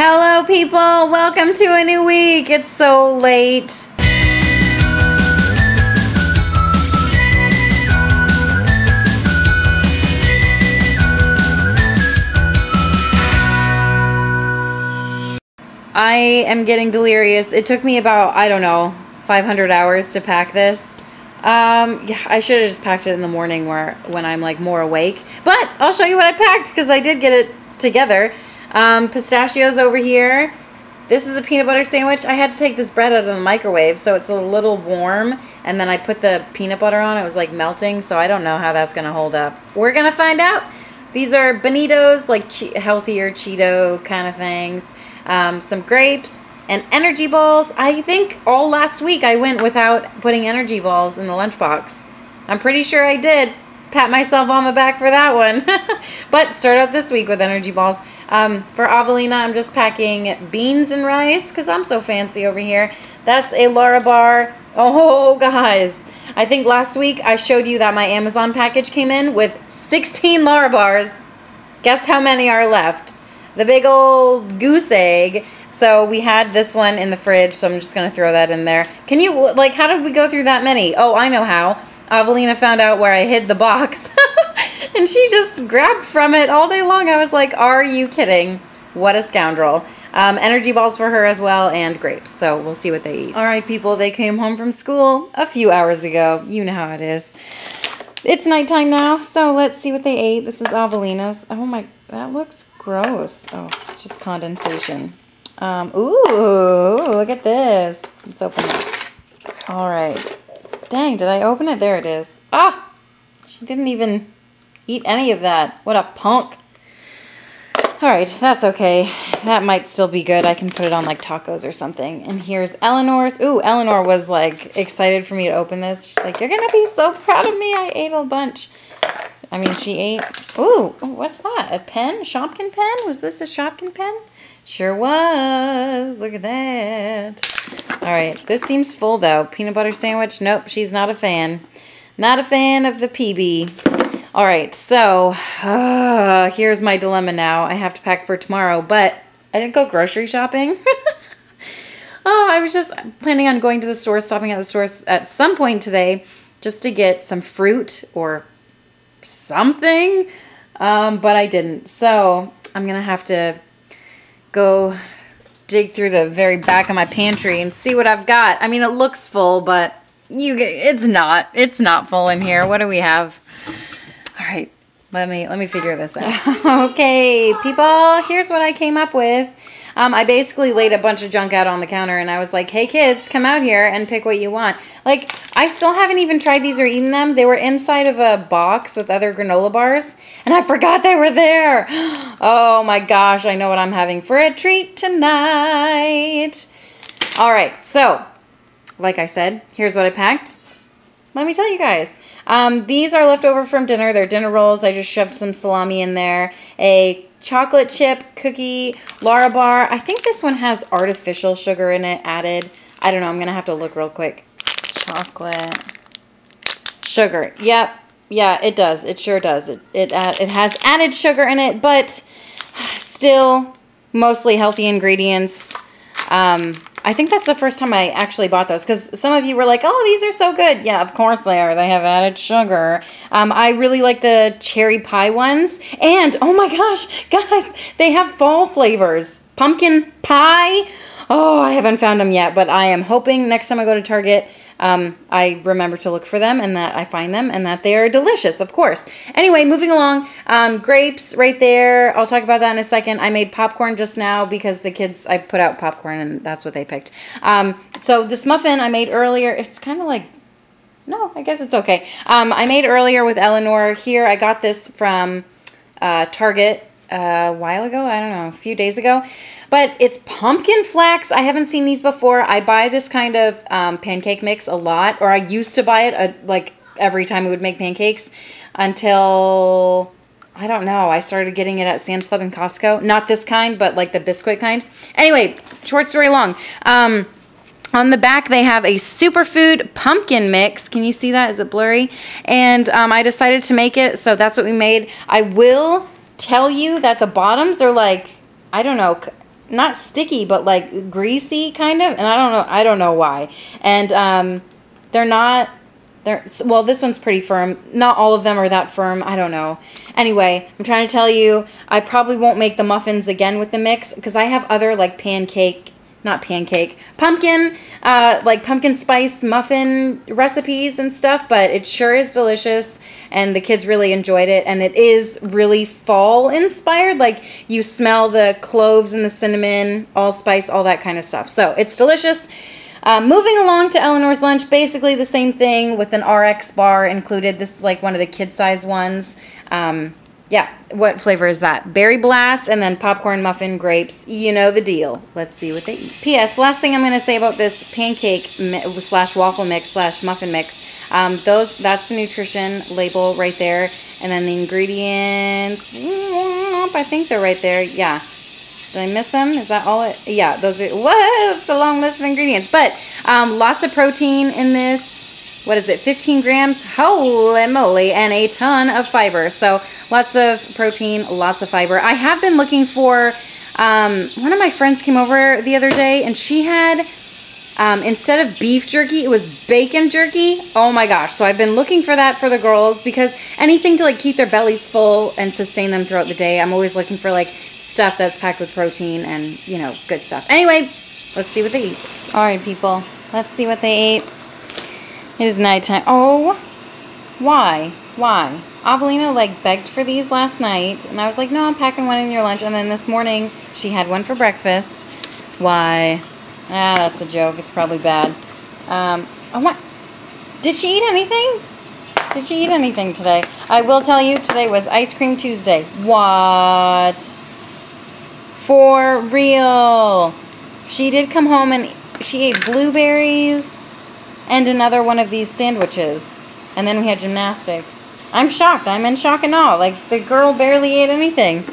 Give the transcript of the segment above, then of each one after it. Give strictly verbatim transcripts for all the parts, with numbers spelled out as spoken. Hello people, welcome to a new week. It's so late. I am getting delirious. It took me about, I don't know, five hundred hours to pack this. Um, yeah, I should have just packed it in the morning where when I'm like more awake. But I'll show you what I packed because I did get it together. Um, pistachios over here. This is a peanut butter sandwich. I had to take this bread out of the microwave so it's a little warm, and then I put the peanut butter on. It was like melting, so I don't know how that's gonna hold up. We're gonna find out. These are Bonitos, like che healthier Cheeto kind of things. Um, some grapes and energy balls. I think all last week I went without putting energy balls in the lunchbox. I'm pretty sure I did. Pat myself on the back for that one. But start out this week with energy balls. Um, for Avelina, I'm just packing beans and rice because I'm so fancy over here. That's a Larabar. Oh, guys. I think last week I showed you that my Amazon package came in with sixteen Larabars. Guess how many are left? The big old goose egg. So we had this one in the fridge, so I'm just going to throw that in there. Can you, like, how did we go through that many? Oh, I know how. Avelina found out where I hid the box. And she just grabbed from it all day long. I was like, are you kidding? What a scoundrel. Um, energy balls for her as well, and grapes. So we'll see what they eat. All right, people, they came home from school a few hours ago. You know how it is. It's nighttime now, so let's see what they ate. This is Avelina's. Oh, my, that looks gross. Oh, it's just condensation. Um, ooh, look at this. Let's open it. All right. Dang, did I open it? There it is. Ah, she didn't even eat any of that. What a punk. All right, that's okay. That might still be good. I can put it on like tacos or something. And here's Eleanor's. Ooh, Eleanor was like excited for me to open this. She's like, you're going to be so proud of me. I ate a bunch. I mean, she ate. Ooh, what's that? A pen? Shopkin pen? Was this a Shopkin pen? Sure was. Look at that. All right, this seems full though. Peanut butter sandwich. Nope, she's not a fan. Not a fan of the P B. All right, so uh, here's my dilemma now. I have to pack for tomorrow, but I didn't go grocery shopping. Oh, I was just planning on going to the store, stopping at the store at some point today just to get some fruit or something, um, but I didn't. So I'm going to have to go dig through the very back of my pantry and see what I've got. I mean, it looks full, but you it's not. It's not full in here. What do we have? All right, let me let me figure this out. Okay, people, here's what I came up with. Um, I basically laid a bunch of junk out on the counter, and I was like, hey, kids, come out here and pick what you want. Like, I still haven't even tried these or eaten them. They were inside of a box with other granola bars, and I forgot they were there. Oh, my gosh, I know what I'm having for a treat tonight. All right, so, like I said, here's what I packed. Let me tell you guys. Um, these are left over from dinner. They're dinner rolls. I just shoved some salami in there. A chocolate chip cookie, Larabar. I think this one has artificial sugar in it added. I don't know. I'm going to have to look real quick. Chocolate. Sugar. Yep. Yeah, it does. It sure does. It, it, add, it has added sugar in it, but still mostly healthy ingredients. Um... I think that's the first time I actually bought those because some of you were like, oh, these are so good. Yeah, of course they are. They have added sugar. Um, I really like the cherry pie ones. And, oh my gosh, guys, they have fall flavors. Pumpkin pie. Oh, I haven't found them yet, but I am hoping next time I go to Target, um, I remember to look for them and that I find them and that they are delicious, of course. Anyway, moving along, um, grapes right there. I'll talk about that in a second. I made popcorn just now because the kids, I put out popcorn and that's what they picked. Um, so this muffin I made earlier, it's kind of like, no, I guess it's okay. Um, I made earlier with Eleanor here. I got this from, uh, Target a while ago. I don't know, a few days ago. But it's pumpkin flax. I haven't seen these before. I buy this kind of um, pancake mix a lot, or I used to buy it uh, like every time we would make pancakes until, I don't know, I started getting it at Sam's Club and Costco. Not this kind, but like the Biscuit kind. Anyway, short story long. Um, on the back, they have a superfood pumpkin mix. Can you see that? Is it blurry? And um, I decided to make it, so that's what we made. I will tell you that the bottoms are like, I don't know, not sticky, but like greasy kind of. And I don't know. I don't know why. And um, they're not. They're well. This one's pretty firm. Not all of them are that firm. I don't know. Anyway, I'm trying to tell you, I probably won't make the muffins again with the mix because I have other like pancake. Not pancake, pumpkin, uh, like pumpkin spice muffin recipes and stuff, but it sure is delicious, and the kids really enjoyed it, and it is really fall-inspired. Like, you smell the cloves and the cinnamon, allspice, all that kind of stuff. So, it's delicious. Uh, moving along to Eleanor's lunch, basically the same thing with an R X bar included. This is like one of the kid-size ones. Um, yeah, what flavor is that? Berry Blast and then popcorn, muffin, grapes. You know the deal. Let's see what they eat. P S Last thing I'm going to say about this pancake slash waffle mix slash muffin mix. Um, those that's the nutrition label right there. And then the ingredients. I think they're right there. Yeah. Did I miss them? Is that all? It, yeah, those are... Whoa, it's a long list of ingredients. But um, lots of protein in this. What is it, fifteen grams? Holy moly, and a ton of fiber. So lots of protein, lots of fiber. I have been looking for, um, one of my friends came over the other day, and she had, um, instead of beef jerky, it was bacon jerky. Oh my gosh. So I've been looking for that for the girls, because anything to like keep their bellies full and sustain them throughout the day. I'm always looking for like stuff that's packed with protein and, you know, good stuff. Anyway, let's see what they eat. All right, people, let's see what they ate. It is nighttime. Oh, why? Why? Avelina, like, begged for these last night, and I was like, no, I'm packing one in your lunch, and then this morning, she had one for breakfast. Why? Ah, that's a joke. It's probably bad. Um, oh, my. Did she eat anything? Did she eat anything today? I will tell you, today was Ice Cream Tuesday. What? For real. She did come home, and she ate blueberries. And another one of these sandwiches. And then we had gymnastics. I'm shocked. I'm in shock and awe. Like, the girl barely ate anything.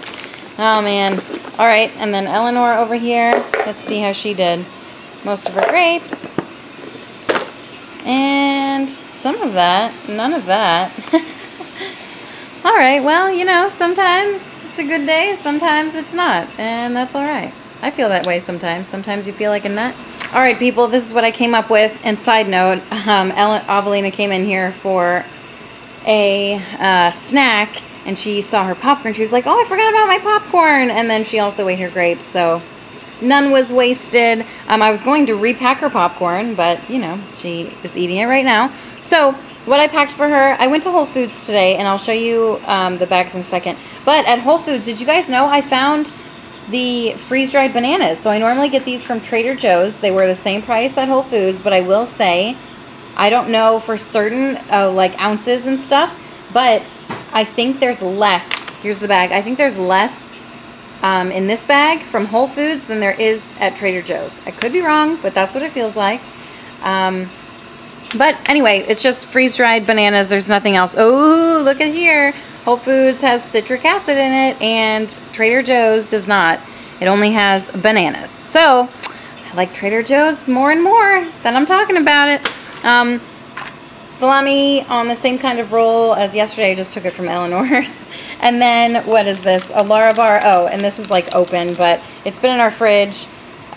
Oh, man. All right. And then Eleanor over here. Let's see how she did. Most of her grapes. And some of that. None of that. All right. Well, you know, sometimes it's a good day. Sometimes it's not. And that's all right. I feel that way sometimes. Sometimes you feel like a nut. All right, people, this is what I came up with. And side note, um, Avelina came in here for a uh, snack, and she saw her popcorn. She was like, oh, I forgot about my popcorn. And then she also ate her grapes, so none was wasted. Um, I was going to repack her popcorn, but, you know, she is eating it right now. So what I packed for her, I went to Whole Foods today, and I'll show you um, the bags in a second. But at Whole Foods, did you guys know I found... the freeze-dried bananas. So I normally get these from Trader Joe's. They were the same price at Whole Foods, but I will say, I don't know for certain, uh, like ounces and stuff, but I think there's less. Here's the bag. I think there's less um, in this bag from Whole Foods than there is at Trader Joe's. I could be wrong, but that's what it feels like. Um, but anyway, it's just freeze-dried bananas. There's nothing else. Oh, look at here. Whole Foods has citric acid in it, and Trader Joe's does not. It only has bananas. So, I like Trader Joe's more and more that I'm talking about it. Um, salami on the same kind of roll as yesterday. I just took it from Eleanor's. And then, what is this? A Larabar. Oh, and this is like open, but it's been in our fridge.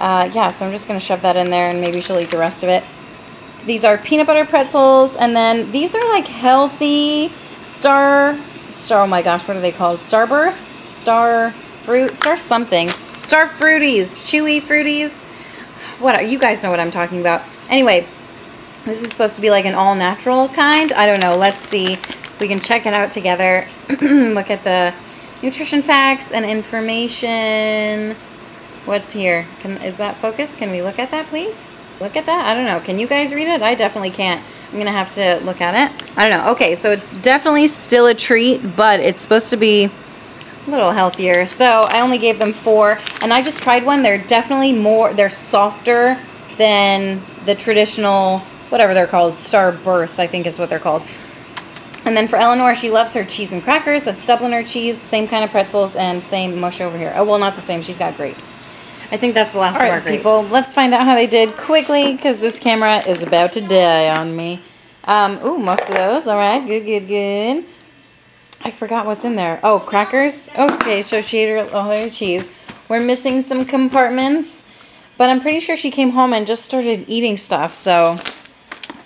Uh, yeah, so I'm just going to shove that in there, and maybe she'll eat the rest of it. These are peanut butter pretzels, and then these are like healthy star... Star, oh my gosh, what are they called? Starburst? Star fruit? Star something. Star Fruities. Chewy Fruities. What are, you guys know what I'm talking about. Anyway, this is supposed to be like an all-natural kind. I don't know. Let's see. We can check it out together. Look at the nutrition facts and information. What's here? Can, is that focused? Can we look at that, please? Look at that. I don't know. Can you guys read it? I definitely can't. I'm going to have to look at it. I don't know. Okay, so it's definitely still a treat, but it's supposed to be a little healthier. So I only gave them four, and I just tried one. They're definitely more, they're softer than the traditional, whatever they're called, Starburst, I think is what they're called. And then for Eleanor, she loves her cheese and crackers. That's Dubliner cheese, same kind of pretzels, and same mush over here. Oh, well, not the same. She's got grapes. I think that's the last of our grapes. All right, people, let's find out how they did quickly, because this camera is about to die on me. Um, ooh, most of those. All right, good, good, good. I forgot what's in there. Oh, crackers. Okay, so she ate her, all her cheese. We're missing some compartments. But I'm pretty sure she came home and just started eating stuff, so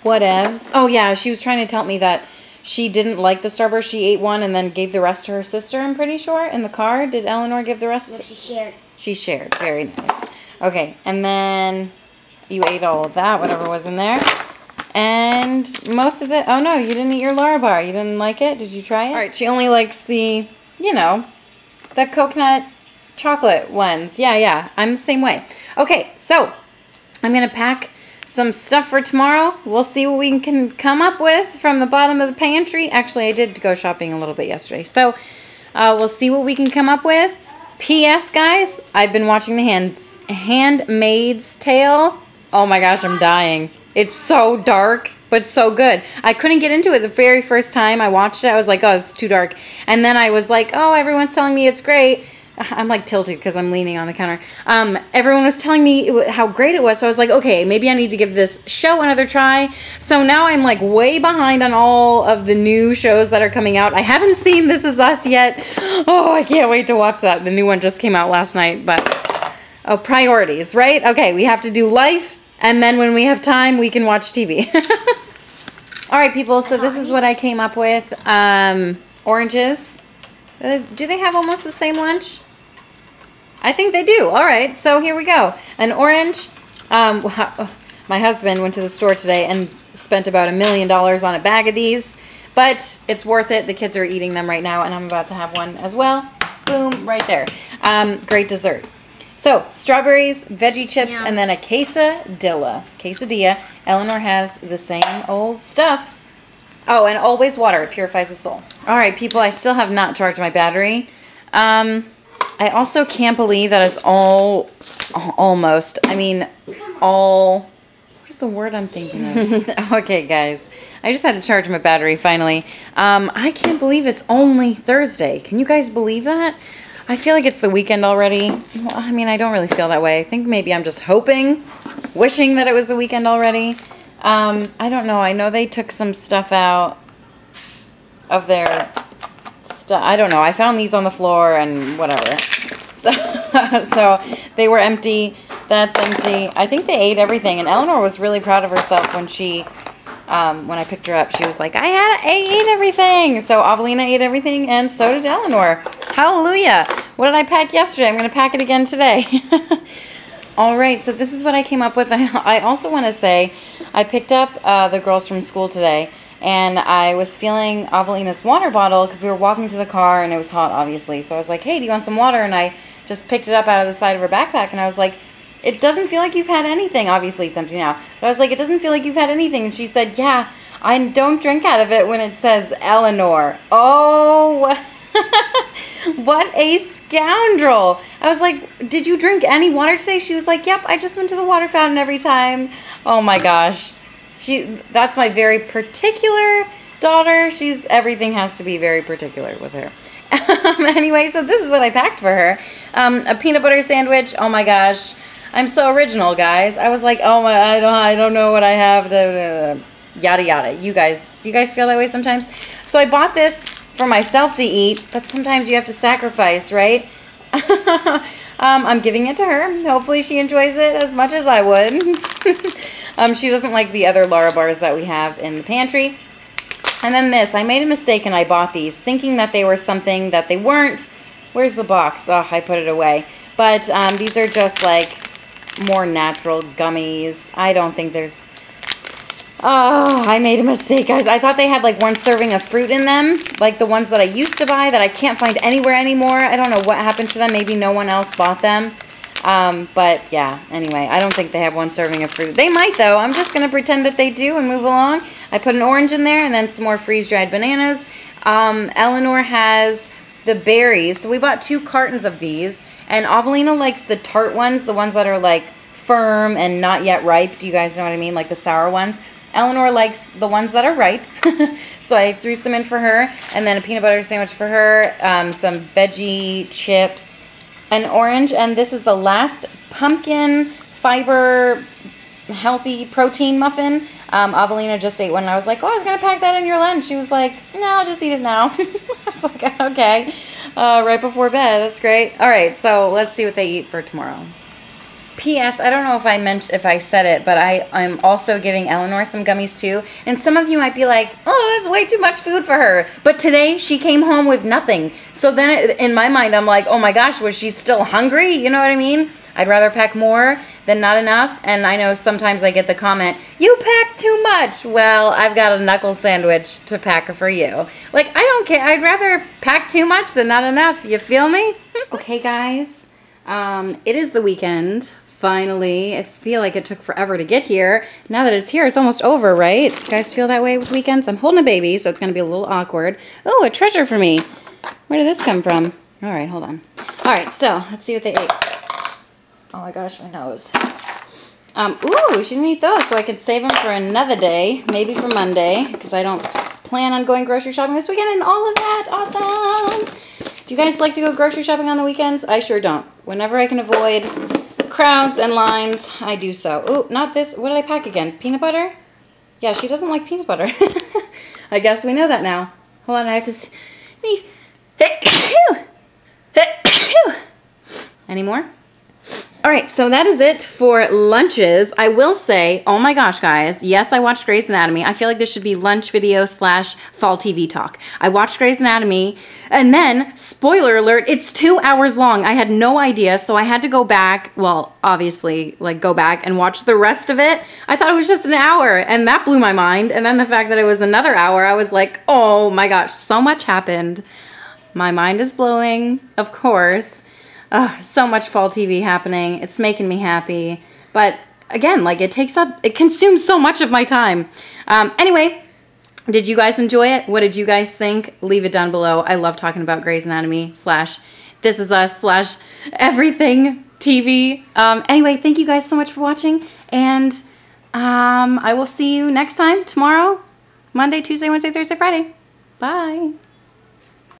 whatevs. Oh, yeah, she was trying to tell me that she didn't like the Starburst. She ate one and then gave the rest to her sister, I'm pretty sure, in the car. Did Eleanor give the rest? No, she shared. She shared. Very nice. Okay, and then you ate all of that, whatever was in there. And most of it... Oh, no, you didn't eat your Larabar. You didn't like it? Did you try it? All right, she only likes the, you know, the coconut... chocolate ones. Yeah, yeah. I'm the same way. Okay, so I'm going to pack some stuff for tomorrow. We'll see what we can come up with from the bottom of the pantry. Actually, I did go shopping a little bit yesterday. So uh, we'll see what we can come up with. P S guys, I've been watching The Hands, Handmaid's Tale. Oh my gosh, I'm dying. It's so dark, but so good. I couldn't get into it the very first time I watched it. I was like, oh, it's too dark. And then I was like, oh, everyone's telling me it's great. I'm like tilted because I'm leaning on the counter. Um, everyone was telling me it how great it was, so I was like, okay, maybe I need to give this show another try. So now I'm like way behind on all of the new shows that are coming out. I haven't seen This Is Us yet. Oh, I can't wait to watch that. The new one just came out last night, but oh, priorities, right? Okay, we have to do life, and then when we have time, we can watch T V. All right, people, so this is what I came up with. Um, oranges. Uh, do they have almost the same lunch? I think they do. All right, so here we go. An orange. Um, my husband went to the store today and spent about a million dollars on a bag of these, but it's worth it. The kids are eating them right now, and I'm about to have one as well. Boom, right there. Um, great dessert. So strawberries, veggie chips, yeah. And then a quesadilla. Quesadilla. Eleanor has the same old stuff. Oh, and always water. It purifies the soul. All right, people, I still have not charged my battery. Um... I also can't believe that it's all, almost, I mean, all, what is the word I'm thinking of? Okay, guys, I just had to charge my battery finally. Um, I can't believe it's only Thursday. Can you guys believe that? I feel like it's the weekend already. Well, I mean, I don't really feel that way. I think maybe I'm just hoping, wishing that it was the weekend already. Um, I don't know. I know they took some stuff out of their... I don't know. I found these on the floor and whatever. So, so they were empty. That's empty. I think they ate everything. And Eleanor was really proud of herself when she, um, when I picked her up. She was like, I, had, I ate everything. So Avelina ate everything and so did Eleanor. Hallelujah. What did I pack yesterday? I'm going to pack it again today. All right. So this is what I came up with. I also want to say I picked up uh, the girls from school today. And I was feeling Avelina's water bottle because we were walking to the car and it was hot, obviously. So I was like, hey, do you want some water? And I just picked it up out of the side of her backpack. And I was like, it doesn't feel like you've had anything. Obviously, it's empty now. But I was like, it doesn't feel like you've had anything. And she said, yeah, I don't drink out of it when it says Eleanor. Oh, what? What a scoundrel. I was like, did you drink any water today? She was like, yep, I just went to the water fountain every time. Oh, my gosh. She, that's my very particular daughter. She's, everything has to be very particular with her. Um, anyway, so this is what I packed for her. Um, a peanut butter sandwich. Oh my gosh. I'm so original, guys. I was like, oh my, I don't, I don't know what I have. To, uh, yada, yada. You guys, do you guys feel that way sometimes? So I bought this for myself to eat, but sometimes you have to sacrifice, right? um, I'm giving it to her. Hopefully she enjoys it as much as I would. Um, she doesn't like the other Larabars that we have in the pantry. And then this. I made a mistake and I bought these, thinking that they were something that they weren't. Where's the box? Oh, I put it away. But um, these are just, like, more natural gummies. I don't think there's... Oh, I made a mistake, guys. I thought they had, like, one serving of fruit in them, like the ones that I used to buy that I can't find anywhere anymore. I don't know what happened to them. Maybe no one else bought them. Um, but yeah, anyway, I don't think they have one serving of fruit. They might though. I'm just going to pretend that they do and move along. I put an orange in there and then some more freeze-dried bananas. Um, Eleanor has the berries. So we bought two cartons of these and Avelina likes the tart ones, the ones that are like firm and not yet ripe. Do you guys know what I mean? Like the sour ones. Eleanor likes the ones that are ripe. So I threw some in for her and then a peanut butter sandwich for her, um, some veggie chips. An orange, and this is the last pumpkin fiber healthy protein muffin. Um, Avelina just ate one, and I was like, oh, I was going to pack that in your lunch. She was like, no, I'll just eat it now. I was like, okay. Uh, right before bed. That's great. All right, so let's see what they eat for tomorrow. P S I don't know if I meant if I said it, but I, I'm also giving Eleanor some gummies too. And some of you might be like, oh, that's way too much food for her. But today she came home with nothing. So then it, in my mind, I'm like, oh my gosh, was she still hungry? You know what I mean? I'd rather pack more than not enough. And I know sometimes I get the comment, you pack too much. Well, I've got a knuckle sandwich to pack for you. Like, I don't care. I'd rather pack too much than not enough. You feel me? Okay, guys. Um, it is the weekend. Finally, I feel like it took forever to get here. Now that it's here, it's almost over, right? You guys feel that way with weekends? I'm holding a baby, so it's going to be a little awkward. Oh, a treasure for me. Where did this come from? All right, hold on. All right, so let's see what they ate. Oh my gosh, my nose. Um, ooh, she didn't eat those, so I could save them for another day, maybe for Monday, because I don't plan on going grocery shopping this weekend and all of that. Awesome. Do you guys like to go grocery shopping on the weekends? I sure don't. Whenever I can avoid crowds and lines, I do so. Oh, not this. What did I pack again? Peanut butter? Yeah, she doesn't like peanut butter. I guess we know that now. Hold on, I have to sneeze. Any more? All right, so that is it for lunches. I will say, oh my gosh, guys, yes, I watched Grey's Anatomy. I feel like this should be lunch video slash fall T V talk. I watched Grey's Anatomy, and then, spoiler alert, it's two hours long. I had no idea, so I had to go back, well, obviously, like, go back and watch the rest of it. I thought it was just an hour, and that blew my mind. And then the fact that it was another hour, I was like, oh my gosh, so much happened. My mind is blowing, of course. Oh, so much fall T V happening. It's making me happy. But again, like, it takes up, it consumes so much of my time. Um, anyway, did you guys enjoy it? What did you guys think? Leave it down below. I love talking about Grey's Anatomy slash This Is Us slash everything T V. Um, anyway, thank you guys so much for watching. And um, I will see you next time tomorrow, Monday, Tuesday, Wednesday, Thursday, Friday. Bye.